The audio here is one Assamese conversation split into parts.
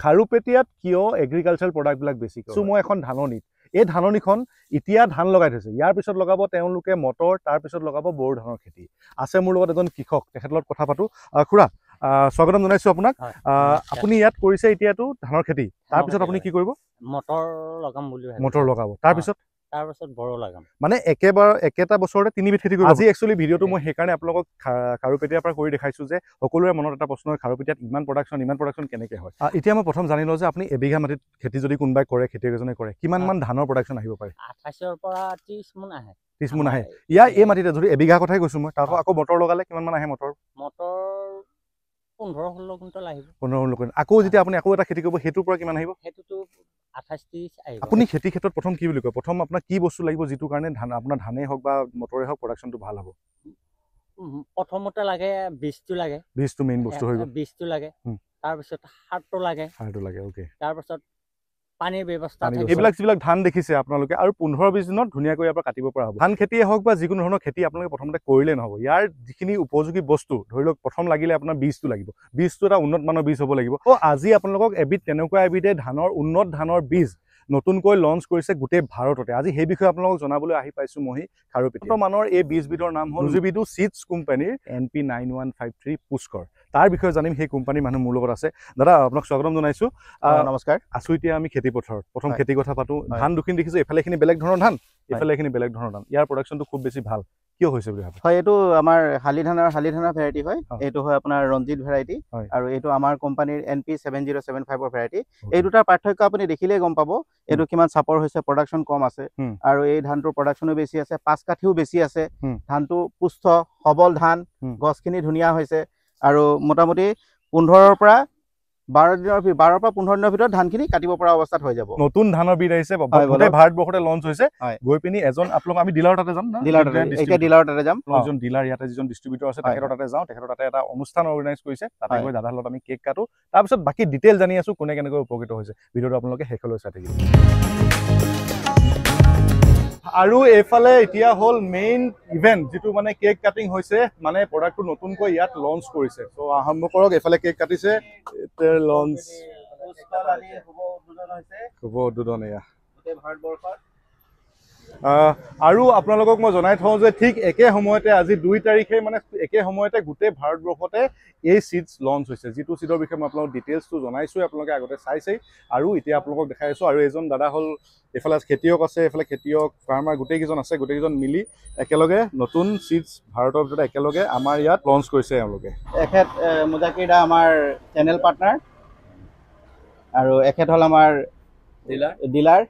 Kharupetia kio agricultural product black basic. So mo ekhon dhanonit. Ei dhanonikhon itia dhan logai these. Yar pisot logabo teunluke motor, tar pisot logabo bor dhanor kheti. Ase mur logot ejon kishok tekher logot kotha patu. Khura swagotam jonaisu apunak. Apuni yat korise itia tu dhanor kheti. Tar pisot apuni ki koribo? Motor logam boli. Motor logabo. Tar pisot তাৰ পাছত বড় লাগাম মানে একেবাৰ একেটা বছৰে তিনি বিধ খেতি কৰিব আজি একচুয়ালি ভিডিওটো মই হে কাৰণে আপোনালোকক Kharupetia পৰা কৰি দেখাইছো যে সকলোৰে মনত এটা প্ৰশ্ন Kharupetiat ইমান প্ৰোডাকশন কেনেকৈ হয় এতিয়া মই প্ৰথম জানিলো যে আপুনি এবিঘা মাটিত খেতি যদি কোনবাই কৰে খেতিয়কজনে কৰে কিমান মান ধানৰ প্ৰোডাকশন আহিব পাৰে 28 পৰা 30 মান আহে 30 মান আহে ইয়া এই মাটিতে ধৰি এবিঘা কথাই কৈছো মই তাৰ পৰা আকৌ মটৰ লগালে কিমান মান আহে মটৰ 15 16 কুইণ্টল আহিব 15 16 আকৌ যদি আপুনি আকৌ এটা খেতি কৰিব হেতু পৰা কিমান আহিব হেতুটো 28 30 আহিব আপুনি খেতি ক্ষেত্ৰত প্ৰথম কি বুলি কয় প্ৰথম আপোনাক কি বস্তু লাগিব যেটু কাৰণে ধান আপোনাৰ ধানে হক বা মটৰে হক প্ৰোডাকশনটো ভাল হ'ব প্ৰথমতে লাগে 20 টো মেইন বস্তু হ'ব 20 টো লাগে তাৰ পিছত হাৰটো লাগে ওকে তাৰ পিছত পানীৰ ব্যৱস্থা এইবিলাক ধান দেখিছে আপোনালোকে আৰু 15 20 দিনত ধুনিয়া কৰি আপা কাটিব পৰা হ'ব ধান খেতিয়ে হক বা যিকোনো ধৰণৰ খেতি আপোনালোকে প্ৰথমতে কৰিলে নহব ইয়াৰ যিখিনি উপযোগী বস্তু ধৰি লওক প্ৰথম লাগিলে আপোনাৰ 20 টো লাগিব 20 টো এটা উন্নত মানৰ 20 হ'ব লাগিব আৰু আজি আপোনালোকক এবিধ তেনেকুৱা এবিধে ধানৰ উন্নত ধানৰ 20 নতুন কৈ লঞ্চ কৰিছে গুটে ভাৰততে আজি হেই বিষয় আপোনালোক জনাবলৈ আহি পাইছো মই Kharupetia মানৰ এই 20 বিধৰ নাম হ'ল Nuziveedu Seeds কোম্পানীৰ NP 9153 Pushkal তাৰ বিষয়ে জানিম হে কোম্পানী মানুহ মোৰ লগত আছে দাদা আপোনাক স্বাগতম জনাইছো নমস্কাৰ আছুইতিয়া আমি খেতি পথৰ প্ৰথম খেতি কথা পাতো ধান দুখিন দেখিছো এফালেখিনি বেলেগ ধৰণৰ ধান এফালেখিনি বেলেগ ধৰণৰ ধান ইয়াৰ প্ৰোডাকশনটো খুব বেছি ভাল কিয় হৈছে বুলি ভাবে হয় এটো আমাৰ হালি ধানৰ ভেৰাইটি হয় এটো হয় আপোনাৰ ৰঞ্জিত ভেৰাইটি আৰু এটো আমাৰ কোম্পানীৰ NP 7075 ৰ ভেৰাইটি এই দুটাৰ পাৰ্থক্য আপুনি দেখিলে গম পাব এটো কিমান সাপৰ হৈছে প্ৰোডাকশন কম আছে আৰু এই ধানটোৰ প্ৰোডাকশনো বেছি আছে পাঁচ কাঠিও বেছি আছে ধানটো পুষ্ঠ হবল ধান গছখিনি ধুনিয়া হৈছে আৰু মোটামুটি 15 পৰা 12 দিনৰ ভিতৰত 12 পৰা 15 দিনৰ ভিতৰত ধানখিনি কাটিব পৰা অৱস্থাত হৈ যাব নতুন ধানৰ বীজ আহিছে বহুত ভাৰত বখতে লঞ্চ হৈছে গৈপিনি এজন আপোন আমি ডিলাৰটাতে যাম না ডিলাৰটাতে যাম এজন ডিলাৰ ইয়াতে যিজন ডিস্ট্ৰিবিউটৰ আছে তেখেতটাতে যাও তেখেতটাতে এটা অনুষ্ঠান অৰ্গেনাইজ কৰিছে তাতে গৈ দাদাৰ লগত আমি কেক কাটো তাৰ পিছত বাকি ডিটেইল জানি আছো কোনে কেনেকৈ উপকৃত হৈছে ভিডিওটো আপোনালোকে হেকলৈ চাই থাকিব আৰু এফালে ইতিয়া হল মেইন ইভেন্ট যেটু মানে কেক কাটিং হইছে মানে প্রোডাক্টটো নতুন কো ইয়াত লঞ্চ কৰিছে তো আৰম্ভ কৰক এফালে কেক কাটিছে তে লঞ্চ পুষ্কল আনি খুব উদ্বোধন হৈছে গোটে ভাৰতবৰ্ষৰ আৰু আপোনালোকক মই জনাই থওঁ যে ঠিক একে সময়তে আজি 2 তাৰিখে মানে একে সময়তে গোটে ভাৰতবৰ্ষতে এই সিডস লঞ্চ হৈছে যেটু সিডৰ বিষয়ে মই আপোনাক ডিটেইলস তো জনাইছো আপোনালোকে আগতে চাইছে আৰু ইতিয়া আপোনালোকক দেখাইছো আৰু এজন দাদা হল এফালাস খেতিয়ক আছে এফালে খেতিয়ক ফাৰ্মাৰ গুটেকিজন আছে গুটেকিজন মিলি একেলগে নতুন সিডস ভাৰতৰ জটা একেলগে আমাৰ ইয়াত লঞ্চ কৰিছে আমলোকে এখেত মুজাকিৰডা আমাৰ চ্যানেল পাৰ্টনাৰ আৰু এখেত হল আমাৰ ডিলাৰ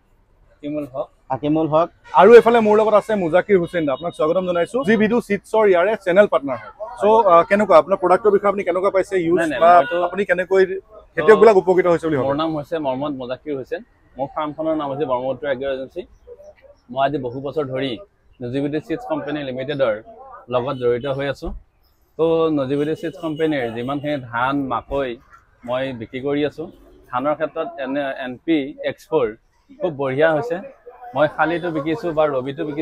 হাকিমুল হক আৰু এফালে মোৰ লগত আছে মুজাকিৰ হোসেন আপোনাক স্বাগতম জনাইছো Nuziveedu Seedsৰ ইয়াৰে চ্যানেল পাৰ্টনাৰ সো কেনেকৈ আপোনাৰ প্ৰডাক্টৰ বিষয়ে আপুনি কেনেকৈ পাইছে ইউজ বা আপুনি কেনেকৈ খেতিয়কবিলাক উপকৃত হৈছে বুলি মোৰ নাম হৈছে Muhammad মুজাকিৰ Hussain My farm name is Barmotor Agro Agency. I have been working with Nuziveedu Seeds Company Limited. I have been working with Nuziveedu Seeds Company. I have been working with NP export. I have been working with NP export. I have been working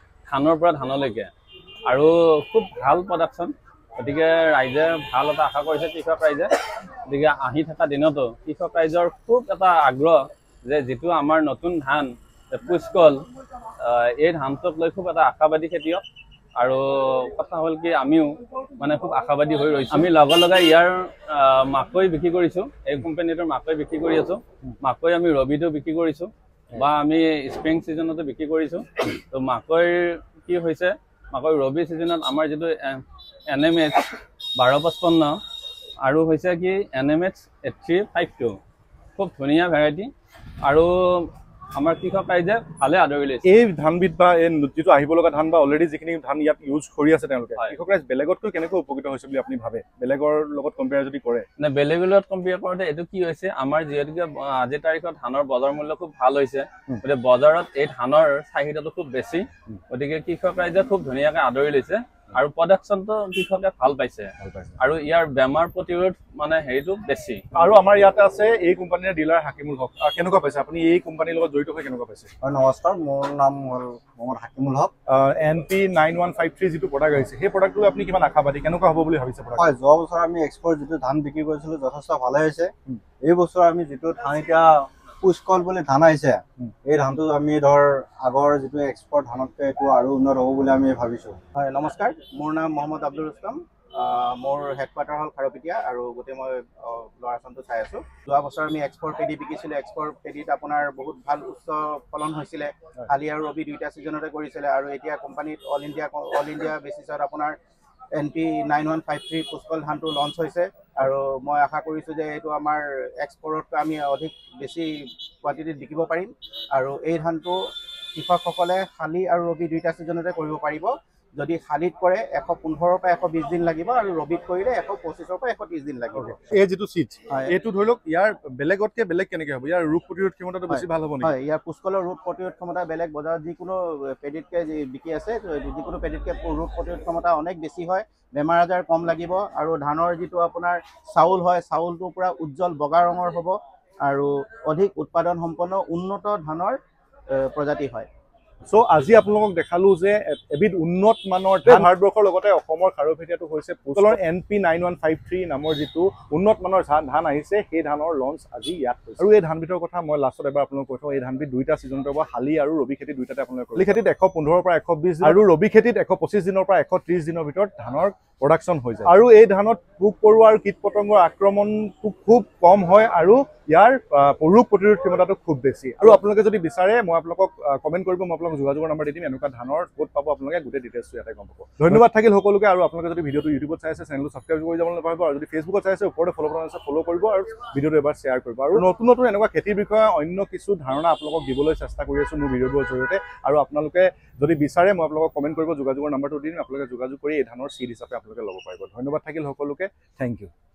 with NP export. আৰু খুব ভাল প্ৰডাকশন অতিকে ৰাইজে ভাল এটা আশা কৰিছে কিবা প্ৰাইজে দিগা আহি থকা দিনত কিবা প্ৰাইজৰ খুব এটা আগ্ৰহ যে যেটো আমাৰ নতুন ধান পুষ্কল এই ধানটোক লৈ খুব এটা আশাবাদী খেতিয়ক আৰু কথা হল কি আমিও মানে খুব আশাবাদী হৈ ৰৈছো আমি লগা ইয়াৰ মাকৈ বিক্ৰী কৰিছো এই কোম্পানীটোৰ মাকৈ বিক্ৰী কৰি আছো মাকৈ আমি ৰবিটো বিক্ৰী কৰিছো বা আমি স্প্ৰিং সিজনতে বিক্ৰী কৰিছো তো মাকৈ কি হৈছে মাকৈ ৰবি সিজনত আমাৰ যেটো NMH 1255 আৰু হৈছে কি NMH 8352 খুব ধুনিয়া ভেৰাইটি আৰু আমাৰ কিখা পাইছে ভালে আদৰি লৈছে এই ধানবিধ বা এই যেটো আহিবলগা ধান বা অলৰেডি যিখিনি ধান ইয়াত ইউজ কৰি আছে তেওঁলোকে কিখা বেলেগতকৈ কেনেকৈ উপকৃত হৈছে বুলি আপুনি ভাবে বেলেগৰ লগত কম্পেয়াৰ যদি কৰে না বেলেগৰ লগত কম্পেয়াৰ কৰোতে এটো কি হৈছে আমাৰ যিহেতু আজি তাৰিখত ধানৰ বজাৰ মূল্য খুব ভাল হৈছে মানে বজাৰত এই ধানৰ চাহিদাটো খুব বেছি ওদিকে কিখা পাইছে খুব ধুনিয়াকৈ আদৰি লৈছে আৰু প্ৰডাকশন তো কিখকে ভাল পাইছে আৰু ইয়াৰ বেমাৰ প্ৰতিৰোধ মানে হেইটো বেছি আৰু আমাৰ ইয়াতে আছে এই কোম্পানীৰ ডিলাৰ হাকিমুল হক কেনেকুৱা পাইছে আপুনি এই কোম্পানীৰ লগত জড়িত হৈ কেনেকুৱা পাইছে নমস্কাৰ মোৰ নাম হল মোহন হাকিমুল হক NP 9153 যেটো প্ৰডাক্ট আছে সেই প্ৰডাক্টটো আপুনি কিমান আশাবাদী কেনেকুৱা হ'ব বুলি ভাবিছে হয় যোৱা বছৰ আমি এক্সপোৰ্ট যেটো ধান বিক্ৰী কৰিছিল যথেষ্ট ভাল হৈছে এই বছৰ আমি যেটো ধানটা Pushkal बोले धाना ऐसे ये धान तो हमें इधर अगर जितने एक्सपोर्ट धान पे तो आरु उन्नर हो बोले हमें भविष्य है नमस्कार मोर नाम मोहम्मद अब्दुल रस्लम मोर हेडक्वार्टर हॉल खरुपेटिया आरु गोटे मैं लड़ा संतो साया सो जो आप उससे हमें एक्सपोर्ट पेडी बिकी सिले एक्सपोर्ट पेडी तो अपना बहुत भाल उसका फलन हुई सिले हाली आरु अभी दूसरा सीजन रे कोरी सिले आरु एटिया कंपनी ऑल इंडिया बेसिस और अपना NP 9153 Pushkal Hunt to launch hoise aru moi akha korisu je etu amar export to ami odhik beshi quantity dikibo parim aru ei hunt to kifak kokole khali aru robi duita season te koribo paribo jodi khalit pore 115 pa 120 din lagibo aru robi korile 125 pa 130 din lagibo ei jetu seed etu dholok yar beleg otke beleg keneke hobo yar roop protidot khomota to beshi bhal hobo ni yar Pushkal roop protidot khomota beleg bazar ji kono pedit ke biki ase ji kono pedit ke roop protidot khomota onek beshi hoy বেমার আজাৰ কম লাগিব আৰু ধানৰ যেটো আপোনাৰ চাউল হয় চাউলটো পুৰা উজ্জ্বল বগা ৰঙৰ হ'ব আৰু অধিক উৎপাদন সম্পন্ন উন্নত ধানৰ প্ৰজাতি হয় সো আজি আপোনালোকক দেখালো যে এবিধ উন্নত মানৰ ধান ভাৰতবৰ্ষৰ লগতে অসমৰ খাৰুপেটিয়াটো হৈছে Pushkaলৰ NP 9153 নামৰ যেটো উন্নত মানৰ ধান আহিছে সেই ধানৰ লঞ্চ আজি ইয়াত হৈছে আৰু এই ধান বিতৰ কথা মই লাষ্টত এবাৰ আপোনালোকক কৈছো এই ধান বি দুইটা সিজনতে হ'ব হালি আৰু ৰবি খেতি দুইটাতে আপোনালোকক হালি খেতিত 115 পৰা 120 আৰু ৰবি খেতিত 125 দিনৰ পৰা 130 দিনৰ ভিতৰত ধানৰ production হৈ যায় আৰু এই ধানত পোক পৰুৱাৰ কীট পতংগৰ আক্ৰমণটো খুব কম হয় আৰু ইয়াৰ পৰুক প্ৰতিৰোধ ক্ষমতাটো খুব বেছি আৰু আপোনালোকে যদি বিচাৰে মই আপোনালোকক কমেন্ট কৰিব মই আপোনালোকক যোগাযোগৰ নম্বৰ দি দিম এনেকুৱা ধানৰ কোড পাব আপোনালোকে গুটে ডিটেইলছ ইয়াতে গম পাব ধন্যবাদ থাকিল সকলোকে আৰু আপোনালোকে যদি ভিডিওটো ইউটিউবত চাইছে চেনেলটো সাবস্ক্ৰাইব কৰি যাব নাপাহৰিব আৰু যদি ফেচবুকত চাইছে ওপৰত ফলো বাটন আছে ফলো কৰিব আৰু ভিডিওটো এবাৰ শেয়াৰ কৰিব আৰু নতুন নতুন এনেকুৱা খেতিৰ বিষয়ে অন্য কিছু ধাৰণা আপোনালোকক দিবলৈ চেষ্টা কৰি আছো মোৰ ভিডিওৰ জৰিয়তে আৰু আপোনালোকে যদি বিচাৰে মই আপোনালোকক কমেন্ট কৰিব যোগাযোগৰ নম্বৰটো দি দিম আপোনালোকে যোগাযোগ কৰি এই ধানৰ সিড হিচাপে আপোনালোকে লব পাৰিব ধন্যবাদ থাকিল সকলোকে থ্যাংক ইউ